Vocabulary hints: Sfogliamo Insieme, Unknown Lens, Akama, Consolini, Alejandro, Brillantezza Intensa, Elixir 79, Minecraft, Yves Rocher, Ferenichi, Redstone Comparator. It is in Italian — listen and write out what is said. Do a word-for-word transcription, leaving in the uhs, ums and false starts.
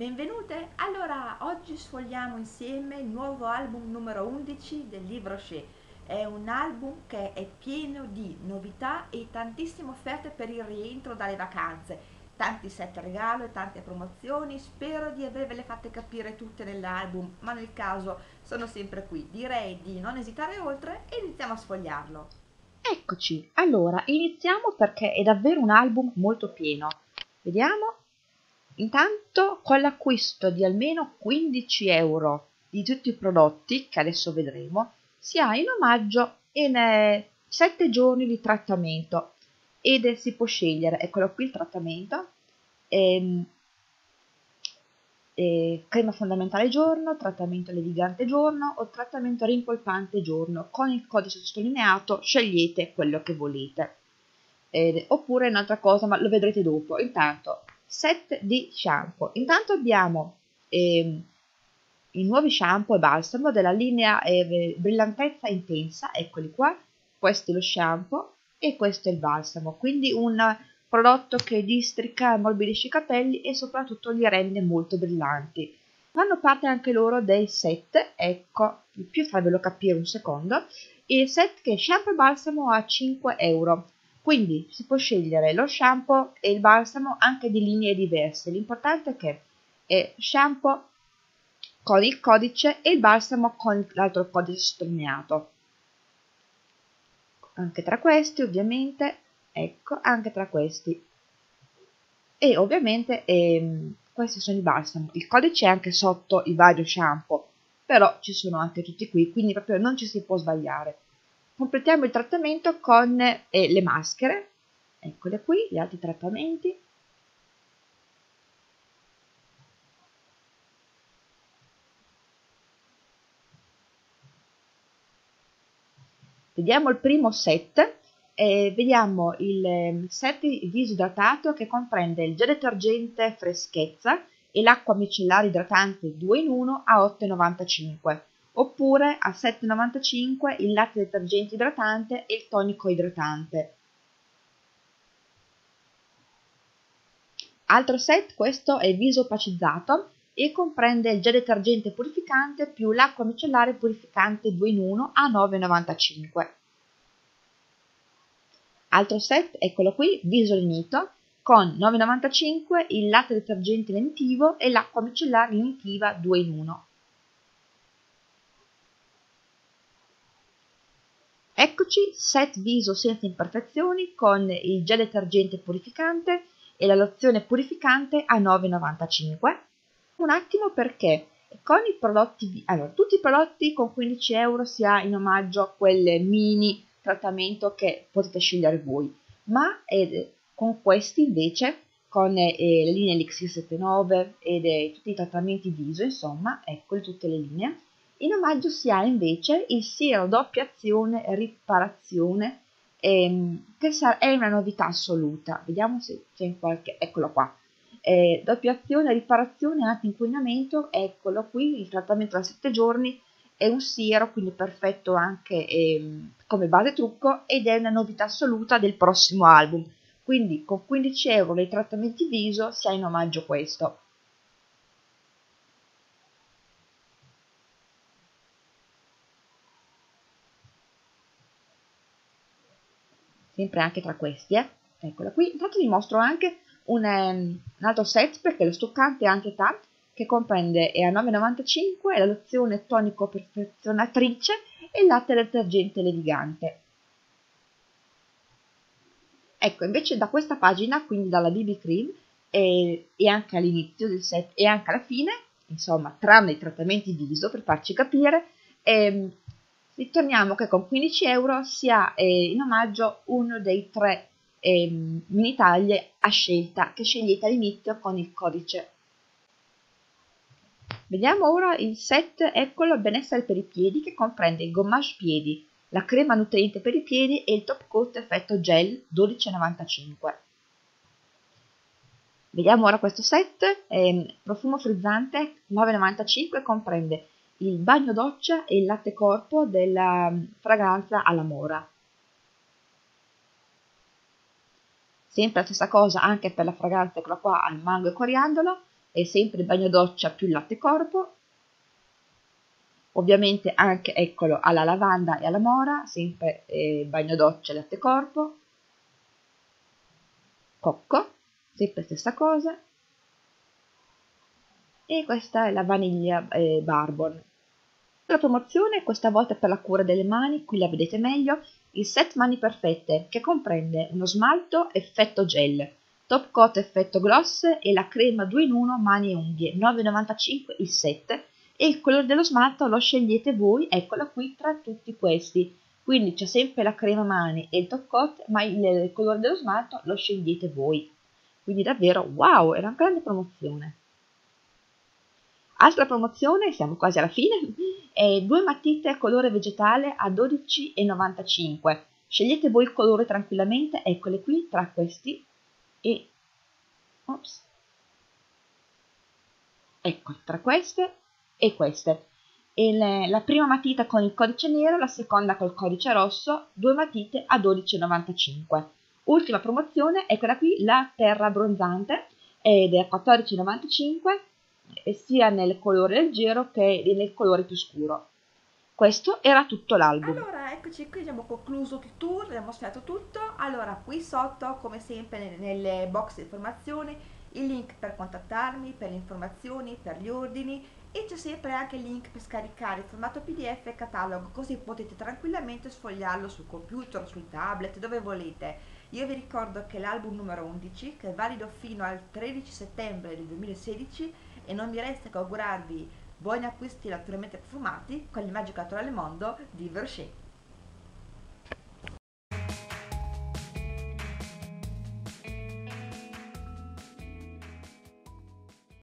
Benvenute! Allora, oggi sfogliamo insieme il nuovo album numero undici del Yves Rocher. È un album che è pieno di novità e tantissime offerte per il rientro dalle vacanze. Tanti set regalo e tante promozioni, spero di avervele fatte capire tutte nell'album, ma nel caso sono sempre qui. Direi di non esitare oltre e iniziamo a sfogliarlo. Eccoci, allora iniziamo perché è davvero un album molto pieno. Vediamo, intanto con l'acquisto di almeno quindici euro di tutti i prodotti, che adesso vedremo, si ha in omaggio in eh, sette giorni di trattamento. Ed si può scegliere, eccolo qui il trattamento, ehm, eh, crema fondamentale giorno, trattamento levigante giorno o trattamento rimpolpante giorno. Con il codice sottolineato scegliete quello che volete, eh, oppure un'altra cosa, ma lo vedrete dopo. Intanto set di shampoo, intanto abbiamo ehm, i nuovi shampoo e balsamo della linea eh, Brillantezza Intensa, eccoli qua, questo è lo shampoo e questo è il balsamo, quindi un prodotto che districa e ammorbidisce i capelli e soprattutto li rende molto brillanti. Fanno parte anche loro dei set, ecco, più farvelo capire un secondo, il set che è shampoo e balsamo a cinque euro, quindi si può scegliere lo shampoo e il balsamo anche di linee diverse, l'importante è che è shampoo con il codice e il balsamo con l'altro codice sottolineato. Anche tra questi ovviamente, ecco, anche tra questi, e ovviamente ehm, questi sono i balsami, il codice è anche sotto i vari shampoo, però ci sono anche tutti qui, quindi proprio non ci si può sbagliare. Completiamo il trattamento con eh, le maschere, eccole qui, gli altri trattamenti, vediamo il primo set, eh, vediamo il set disidratato che comprende il gel detergente freschezza e l'acqua micellare idratante due in uno a otto e novantacinque, oppure a sette e novantacinque il latte detergente idratante e il tonico idratante. Altro set, questo è viso opacizzato e comprende il gel detergente purificante più l'acqua micellare purificante due in uno a nove e novantacinque. Altro set, eccolo qui, viso lenito, con nove e novantacinque il latte detergente lenitivo e l'acqua micellare lenitiva due in uno. Eccoci, set viso senza imperfezioni con il gel detergente purificante e la lozione purificante a nove e novantacinque. Un attimo perché con i prodotti, allora tutti i prodotti con quindici euro si ha in omaggio quel mini trattamento che potete scegliere voi, ma eh, con questi invece, con eh, le linee Elixir settantanove ed eh, tutti i trattamenti viso, insomma, ecco tutte le linee, in omaggio si ha invece il siero doppia azione riparazione, ehm, che è una novità assoluta, vediamo se c'è qualche, eccolo qua. Eh, doppia azione, riparazione, anti-inquinamento, eccolo qui, il trattamento da sette giorni, è un siero, quindi perfetto anche ehm, come base trucco, ed è una novità assoluta del prossimo album, quindi con quindici euro dei trattamenti viso si ha in omaggio questo. Sempre anche tra questi, eh? Eccola qui, intanto vi mostro anche Un, un altro set perché lo stuccante anche T A P che comprende è a nove e novantacinque la lozione tonico perfezionatrice e il latte detergente levigante. Ecco, invece da questa pagina, quindi dalla B B Cream e, e anche all'inizio del set e anche alla fine, insomma tranne i trattamenti viso per farci capire, ehm, ritorniamo che con quindici euro si ha eh, in omaggio uno dei tre E mini taglie a scelta che scegliete all'inizio con il codice. Vediamo ora il set, eccolo, benessere per i piedi, che comprende il gommage piedi, la crema nutriente per i piedi e il top coat effetto gel dodici e novantacinque. Vediamo ora questo set, eh, profumo frizzante nove e novantacinque, comprende il bagno doccia e il latte corpo della fragranza alla mora. Sempre la stessa cosa anche per la fragranza, eccola qua, al mango e coriandolo, è sempre bagno doccia più latte corpo, ovviamente anche, eccolo, alla lavanda e alla mora, sempre eh, bagno doccia e latte corpo, cocco, sempre stessa cosa, e questa è la vaniglia eh, bourbon. La promozione questa volta per la cura delle mani, qui la vedete meglio, il set mani perfette che comprende uno smalto effetto gel, top coat effetto gloss e la crema due in uno mani e unghie, nove e novantacinque il set, e il colore dello smalto lo scegliete voi, eccola qui tra tutti questi, quindi c'è sempre la crema mani e il top coat, ma il colore dello smalto lo scegliete voi, quindi davvero wow, è una grande promozione. Altra promozione, siamo quasi alla fine, è due matite a colore vegetale a dodici e novantacinque. Scegliete voi il colore tranquillamente, eccole qui tra questi e ops. Ecco, tra queste e queste. E le, la prima matita con il codice nero, la seconda col codice rosso, due matite a dodici e novantacinque. Ultima promozione, eccola qui, la terra abbronzante ed è a quattordici e novantacinque. Sia nel colore leggero che nel colore più scuro. Questo era tutto l'album. Allora eccoci qui, abbiamo concluso il tour, abbiamo mostrato tutto. Allora qui sotto come sempre nelle box di informazioni il link per contattarmi, per le informazioni, per gli ordini, e c'è sempre anche il link per scaricare il formato pdf e catalogo, così potete tranquillamente sfogliarlo sul computer, sul tablet, dove volete. Io vi ricordo che l'album numero undici, che è valido fino al tredici settembre del duemilasedici, e non mi resta che augurarvi buoni acquisti naturalmente profumati con l'immagine naturale mondo di Yves Rocher.